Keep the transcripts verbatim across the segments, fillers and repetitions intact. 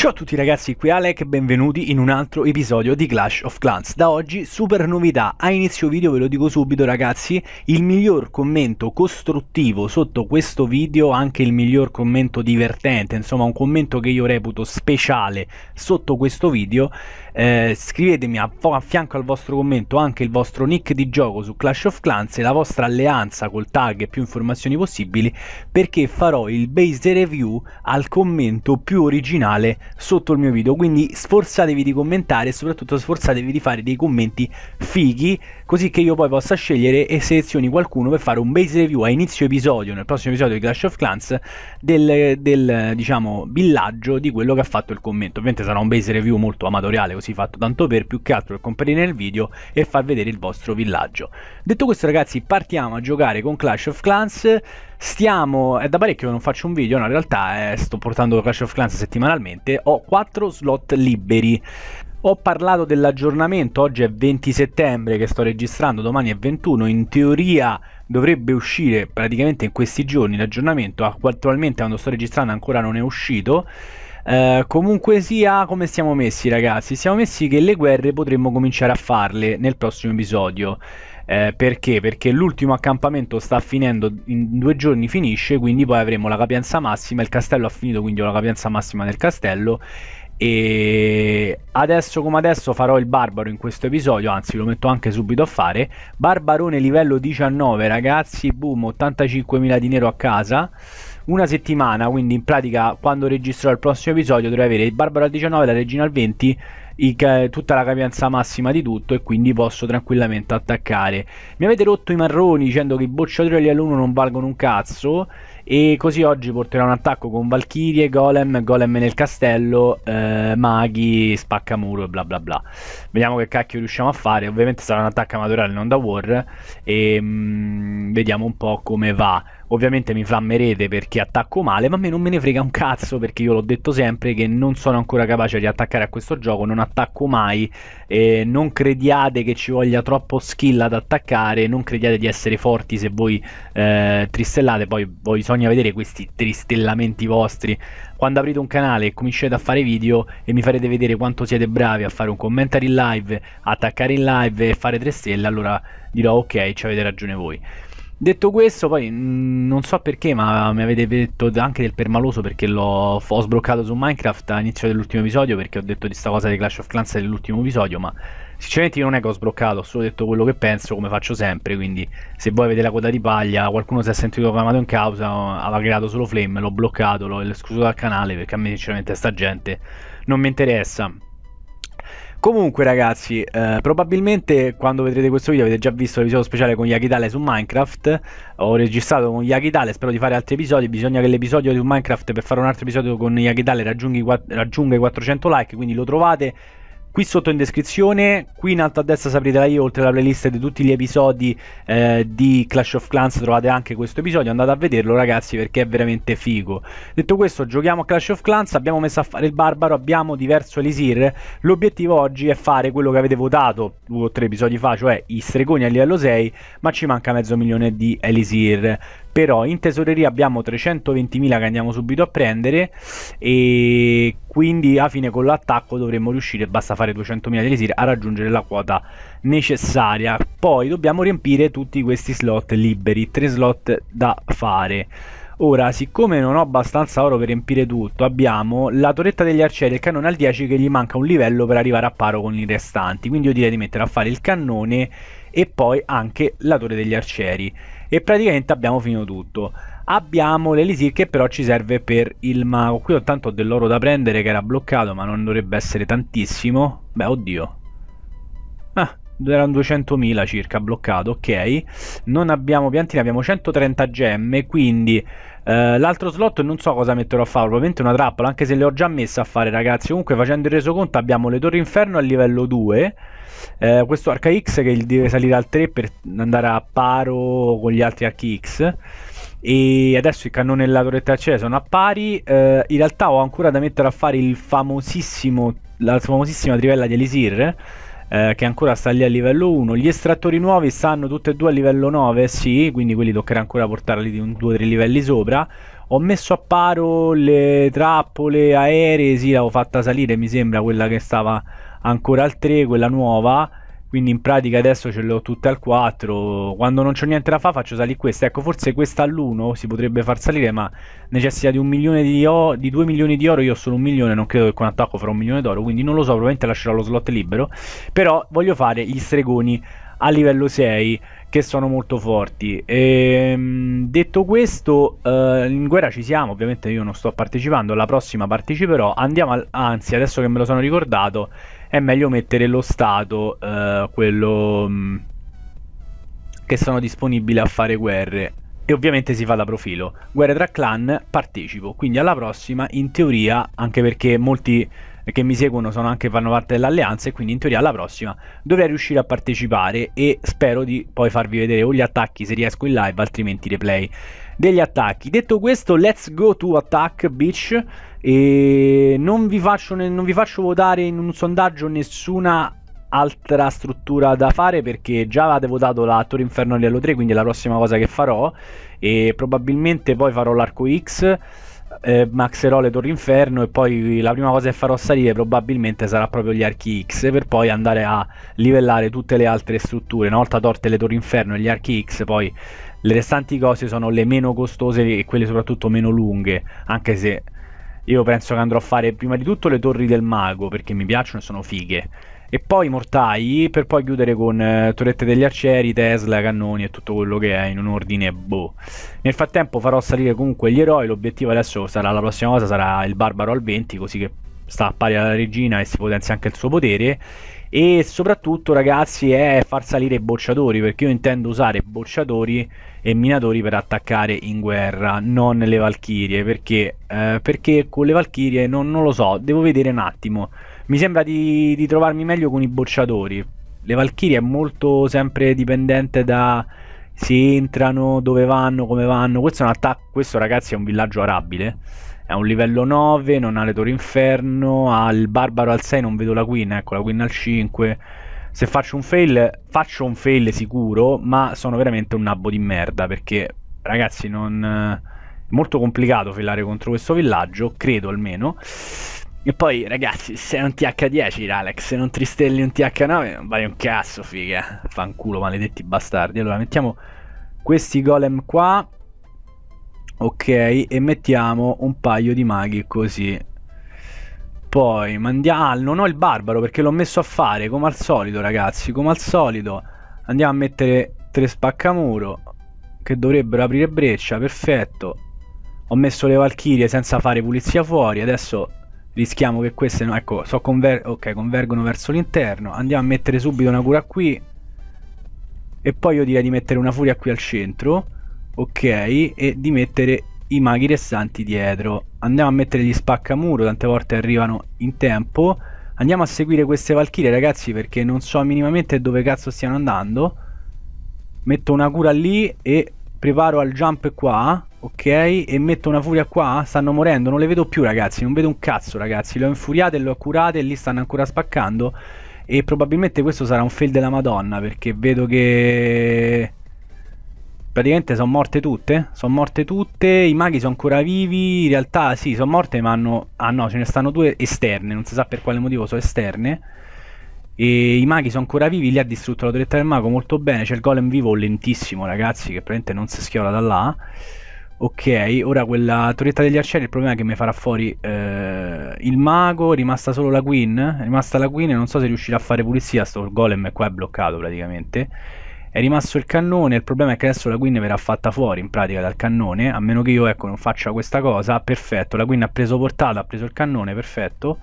Ciao a tutti ragazzi, qui Alec, benvenuti in un altro episodio di Clash of Clans. Da oggi super novità, a inizio video ve lo dico subito ragazzi, il miglior commento costruttivo sotto questo video, anche il miglior commento divertente, insomma un commento che io reputo speciale sotto questo video, eh, scrivetemi a, a fianco al vostro commento anche il vostro nick di gioco su Clash of Clans e la vostra alleanza col tag e più informazioni possibili, perché farò il base review al commento più originale sotto il mio video. Quindi sforzatevi di commentare e soprattutto sforzatevi di fare dei commenti fighi, così che io poi possa scegliere e selezioni qualcuno per fare un base review a inizio episodio, nel prossimo episodio di Clash of Clans, del, del diciamo villaggio di quello che ha fatto il commento. Ovviamente sarà un base review molto amatoriale, così fatto tanto per, più che altro per comparire nel video e far vedere il vostro villaggio. Detto questo ragazzi, partiamo a giocare con Clash of Clans. Stiamo, è da parecchio che non faccio un video, no, in realtà eh, sto portando Clash of Clans settimanalmente, ho quattro slot liberi. Ho parlato dell'aggiornamento, oggi è venti settembre che sto registrando, domani è ventuno, in teoria dovrebbe uscire praticamente in questi giorni l'aggiornamento, attualmente quando sto registrando ancora non è uscito. Uh, comunque sia, come siamo messi ragazzi? Siamo messi che le guerre potremmo cominciare a farle nel prossimo episodio. uh, Perché? Perché l'ultimo accampamento sta finendo, in due giorni finisce, quindi poi avremo la capienza massima. Il castello ha finito, quindi ho la capienza massima del castello. E adesso come adesso farò il barbaro in questo episodio, anzi lo metto anche subito a fare. Barbarone livello diciannove ragazzi, boom, ottantacinquemila di nero a casa. Una settimana, quindi in pratica quando registrerò il prossimo episodio dovrei avere il barbaro al diciannove, la regina al venti, il, tutta la capienza massima di tutto, e quindi posso tranquillamente attaccare. Mi avete rotto i marroni dicendo che i bocciatori all'uno non valgono un cazzo, e così oggi porterò un attacco con valchirie, golem, golem nel castello, eh, maghi, spaccamuro e bla bla bla. Vediamo che cacchio riusciamo a fare. Ovviamente sarà un attacco amatoriale, non da war, e mm, vediamo un po' come va. Ovviamente mi flammerete perché attacco male, ma a me non me ne frega un cazzo, perché io l'ho detto sempre che non sono ancora capace di attaccare a questo gioco, non attacco mai, eh, non crediate che ci voglia troppo skill ad attaccare, non crediate di essere forti se voi eh, tristellate. Poi bisogna vedere questi tristellamenti vostri. Quando aprite un canale e cominciate a fare video e mi farete vedere quanto siete bravi a fare un commentary in live, attaccare in live e fare tre stelle, allora dirò ok, ci avete ragione voi. Detto questo, poi mh, non so perché, ma mi avete detto anche del permaloso, perché l'ho sbroccato su Minecraft all'inizio dell'ultimo episodio, perché ho detto di sta cosa di Clash of Clans nell'ultimo episodio, ma sinceramente io non è che ho sbroccato, ho solo detto quello che penso, come faccio sempre. Ququindi se voi avete la coda di paglia, qualcuno si è sentito chiamato in causa, aveva creato solo flame, l'ho bloccato, l'ho escluso dal canale, perché a me sinceramente sta gente non mi interessa. Comunque ragazzi, eh, probabilmente quando vedrete questo video avete già visto l'episodio speciale con Jakidale su Minecraft. Ho registrato con Jakidale, spero di fare altri episodi. Bisogna che l'episodio su Minecraft, per fare un altro episodio con Jakidale, raggiunga i quattrocento like, quindi lo trovate qui sotto in descrizione, qui in alto a destra saprete la io, oltre alla playlist di tutti gli episodi eh, di Clash of Clans trovate anche questo episodio, andate a vederlo ragazzi perché è veramente figo. Detto questo, giochiamo a Clash of Clans, abbiamo messo a fare il barbaro, abbiamo diverso elisir, l'obiettivo oggi è fare quello che avete votato due o tre episodi fa, cioè i stregoni a livello sei, ma ci manca mezzo milione di elisir. Però in tesoreria abbiamo trecentoventimila che andiamo subito a prendere, e quindi a fine con l'attacco dovremmo riuscire, basta fare duecentomila di elisir, a raggiungere la quota necessaria. Poi dobbiamo riempire tutti questi slot liberi, tre slot da fare. Ora, siccome non ho abbastanza oro per riempire tutto, abbiamo la torretta degli arcieri e il cannone al dieci, che gli manca un livello per arrivare a paro con i restanti. Quindi io direi di mettere a fare il cannone e poi anche la torre degli arcieri, e praticamente abbiamo finito tutto. Abbiamo l'elisir che però ci serve per il mago. Qui ho tanto dell'oro da prendere che era bloccato, ma non dovrebbe essere tantissimo. Beh, oddio, ah, erano duecentomila circa bloccato, ok. Non abbiamo piantine, abbiamo centotrenta gemme, quindi eh, l'altro slot non so cosa metterò a fare, probabilmente una trappola, anche se le ho già messe a fare ragazzi. Comunque facendo il resoconto abbiamo le torri inferno a livello due, Eh, questo arca X che deve salire al tre per andare a paro con gli altri archi X, e adesso il cannone e la torretta arciere sono a pari. Eh, in realtà ho ancora da mettere a fare il famosissimo la famosissima trivella di elisir, eh, che ancora sta lì a livello uno. Gli estrattori nuovi stanno tutti e due a livello nove, sì, quindi quelli toccherà ancora portarli di un due o tre livelli sopra. Ho messo a paro le trappole aeree, sì, l'avevo fatta salire, mi sembra, quella che stava ancora al tre, quella nuova. Quindi in pratica adesso ce le ho tutte al quattro. Quando non c'ho niente da fare faccio salire questa. Ecco, forse questa all'uno si potrebbe far salire, ma necessita di un milione di oro, di due milioni di oro. Io ho solo un milione, non credo che con attacco farò un milione d'oro, quindi non lo so, probabilmente lascerò lo slot libero. Però voglio fare gli stregoni a livello sei, che sono molto forti. E, detto questo, eh, in guerra ci siamo. Ovviamente io non sto partecipando, alla prossima parteciperò. Andiamo al... anzi, adesso che me lo sono ricordato, è meglio mettere lo stato, eh, quello mh, che sono disponibile a fare guerre. E ovviamente si fa da profilo. Guerre tra clan, partecipo. Quindi alla prossima, in teoria, anche perché molti che mi seguono sono anche, fanno parte dell'alleanza, e quindi in teoria alla prossima dovrei riuscire a partecipare, e spero di poi farvi vedere o gli attacchi se riesco in live, altrimenti i replay degli attacchi. Detto questo, let's go to attack, bitch. E non vi faccio, non vi faccio votare in un sondaggio nessuna altra struttura da fare, perché già avete votato la Torre Inferno livello tre, quindi è la prossima cosa che farò. E probabilmente poi farò l'arco X, eh, maxerò le Torri Inferno, e poi la prima cosa che farò salire probabilmente sarà proprio gli archi X, per poi andare a livellare tutte le altre strutture. Una volta tolte le Torri Inferno e gli archi X, poi le restanti cose sono le meno costose e quelle soprattutto meno lunghe, anche se io penso che andrò a fare prima di tutto le torri del mago, perché mi piacciono e sono fighe, e poi i mortai, per poi chiudere con eh, torrette degli arcieri, Tesla, cannoni e tutto quello che è, in un ordine boh. Nel frattempo farò salire comunque gli eroi. L'obiettivo adesso sarà, la prossima cosa sarà il barbaro al venti, così che sta pari alla regina e si potenzia anche il suo potere. E soprattutto, ragazzi, è far salire i bocciatori, perché io intendo usare bocciatori e minatori per attaccare in guerra, non le valchirie, perché, eh, perché con le valchirie non, non lo so, devo vedere un attimo. Mi sembra di, di trovarmi meglio con i bocciatori. Le valchirie è molto sempre dipendente da se entrano, dove vanno, come vanno. Questo è un attacco, questo, ragazzi, è un villaggio arabile. È un livello nove, non ha le torri inferno, ha il barbaro al sei, non vedo la queen, ecco la queen al cinque. Se faccio un fail, faccio un fail sicuro, ma sono veramente un nabbo di merda, perché, ragazzi, non... è molto complicato failare contro questo villaggio, credo almeno. E poi, ragazzi, se è un T H dieci, Alex, se non tristelli un T H nove, non vale un cazzo, figa. Fanculo, maledetti bastardi. Allora, mettiamo questi golem qua. Ok, e mettiamo un paio di maghi così. Poi mandiamo... ah, non ho il barbaro perché l'ho messo a fare, come al solito, ragazzi, come al solito. Andiamo a mettere tre spaccamuro che dovrebbero aprire breccia, perfetto. Ho messo le valchirie senza fare pulizia fuori. Adesso rischiamo che queste... no, ecco, so conver... ok, convergono verso l'interno. Andiamo a mettere subito una cura qui. E poi io direi di mettere una furia qui al centro. Ok, e di mettere i maghi restanti dietro. Andiamo a mettere gli spaccamuro, tante volte arrivano in tempo. Andiamo a seguire queste valchirie, ragazzi, perché non so minimamente dove cazzo stiano andando. Metto una cura lì e preparo al jump qua. Ok, e metto una furia qua. Stanno morendo, non le vedo più, ragazzi. Non vedo un cazzo, ragazzi. Le ho infuriate, le ho curate e lì stanno ancora spaccando. E probabilmente questo sarà un fail della Madonna, perché vedo che... praticamente sono morte tutte, sono morte tutte, i maghi sono ancora vivi, in realtà sì, sono morte ma hanno... ah no, ce ne stanno due esterne, non si sa per quale motivo sono esterne. E i maghi sono ancora vivi, li ha distrutto la torretta del mago, molto bene, c'è il golem vivo lentissimo, ragazzi, che probabilmente non si schiola da là. Ok, ora quella torretta degli arcieri, il problema è che mi farà fuori eh, il mago, è rimasta solo la queen, è rimasta la queen e non so se riuscirà a fare pulizia, sto golem qua è bloccato praticamente. È rimasto il cannone, il problema è che adesso la queen verrà fatta fuori in pratica dal cannone, a meno che io, ecco, non faccia questa cosa. Perfetto, la queen ha preso portata, ha preso il cannone, perfetto.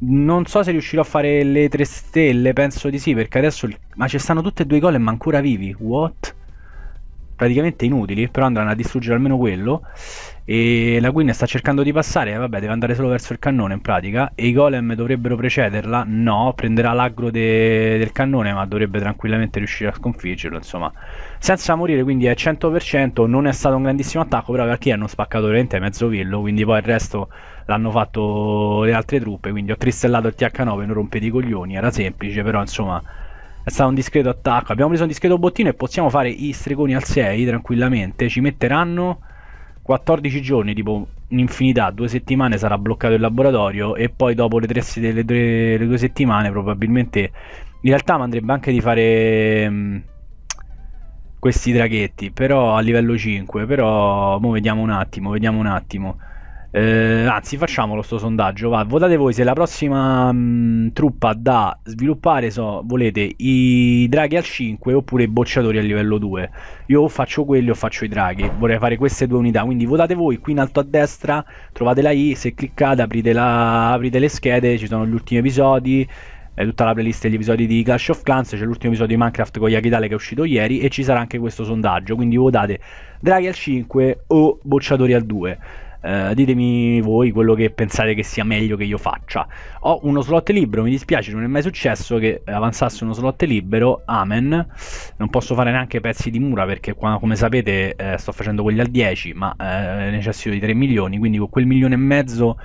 Non so se riuscirò a fare le tre stelle, penso di sì, perché adesso... il... ma ci stanno tutte e due i golem ma ancora vivi, what? Praticamente inutili, però andranno a distruggere almeno quello. E la queen sta cercando di passare, vabbè, deve andare solo verso il cannone in pratica. E i golem dovrebbero precederla, no, prenderà l'aggro de del cannone, ma dovrebbe tranquillamente riuscire a sconfiggerlo, insomma, senza morire, quindi è cento per cento. Non è stato un grandissimo attacco, però perché hanno spaccato veramente mezzo villo, quindi poi il resto l'hanno fatto le altre truppe, quindi ho tristellato il T H nove, non rompe i coglioni, era semplice, però insomma è stato un discreto attacco, abbiamo preso un discreto bottino e possiamo fare i stregoni al sei tranquillamente, ci metteranno quattordici giorni, tipo un'infinità, due settimane sarà bloccato il laboratorio e poi dopo le, tre, le, tre, le due settimane probabilmente, in realtà mi andrebbe anche di fare mh, questi draghetti, però a livello cinque, però mo vediamo un attimo, vediamo un attimo, eh, anzi facciamolo sto sondaggio, va, votate voi se la prossima mh, truppa da sviluppare so, volete i draghi al cinque oppure i bocciatori a livello due. Io o faccio quelli o faccio i draghi, vorrei fare queste due unità, quindi votate voi, qui in alto a destra trovate la i, se cliccate aprite, la, aprite le schede, ci sono gli ultimi episodi, tutta la playlist degli episodi di Clash of Clans, c'è l'ultimo episodio di Minecraft con Jakidale che è uscito ieri e ci sarà anche questo sondaggio, quindi votate draghi al cinque o bocciatori al due, eh, ditemi voi quello che pensate che sia meglio che io faccia. Ho uno slot libero, mi dispiace, non è mai successo che avanzasse uno slot libero, amen, non posso fare neanche pezzi di mura perché qua, come sapete, eh, sto facendo quelli al dieci ma eh, necessito di tre milioni, quindi con quel milione e mezzo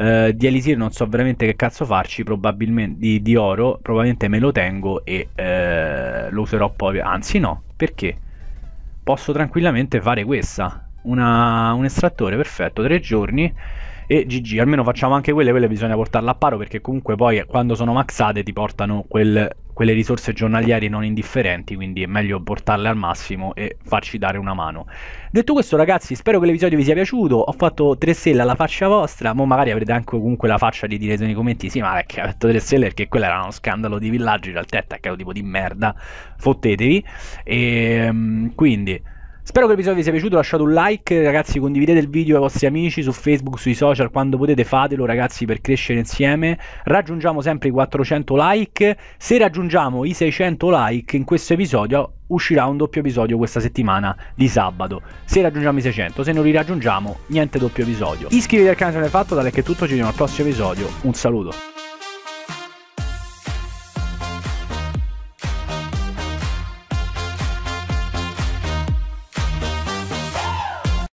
Uh, di elisir non so veramente che cazzo farci, probabilmente di, di oro probabilmente me lo tengo e uh, lo userò poi, anzi no, perché posso tranquillamente fare questa, una, un estrattore, perfetto, tre giorni e G G, almeno facciamo anche quelle, quelle bisogna portarle a paro perché comunque poi quando sono maxate ti portano quel, quelle risorse giornaliere non indifferenti, quindi è meglio portarle al massimo e farci dare una mano. Detto questo ragazzi, spero che l'episodio vi sia piaciuto, ho fatto tre stelle alla faccia vostra, ma magari avrete anche comunque la faccia di dire nei commenti sì ma perché ha fatto tre stelle, perché quello era uno scandalo di villaggio, in realtà è attaccato tipo di merda, fottetevi, e quindi spero che l'episodio vi sia piaciuto, lasciate un like ragazzi, condividete il video ai vostri amici su Facebook, sui social, quando potete fatelo ragazzi per crescere insieme, raggiungiamo sempre i quattrocento like, se raggiungiamo i seicento like in questo episodio uscirà un doppio episodio questa settimana di sabato, se raggiungiamo i seicento, se non li raggiungiamo niente doppio episodio, iscrivetevi al canale se non l'hai fatto, dalle che è tutto, ci vediamo al prossimo episodio, un saluto.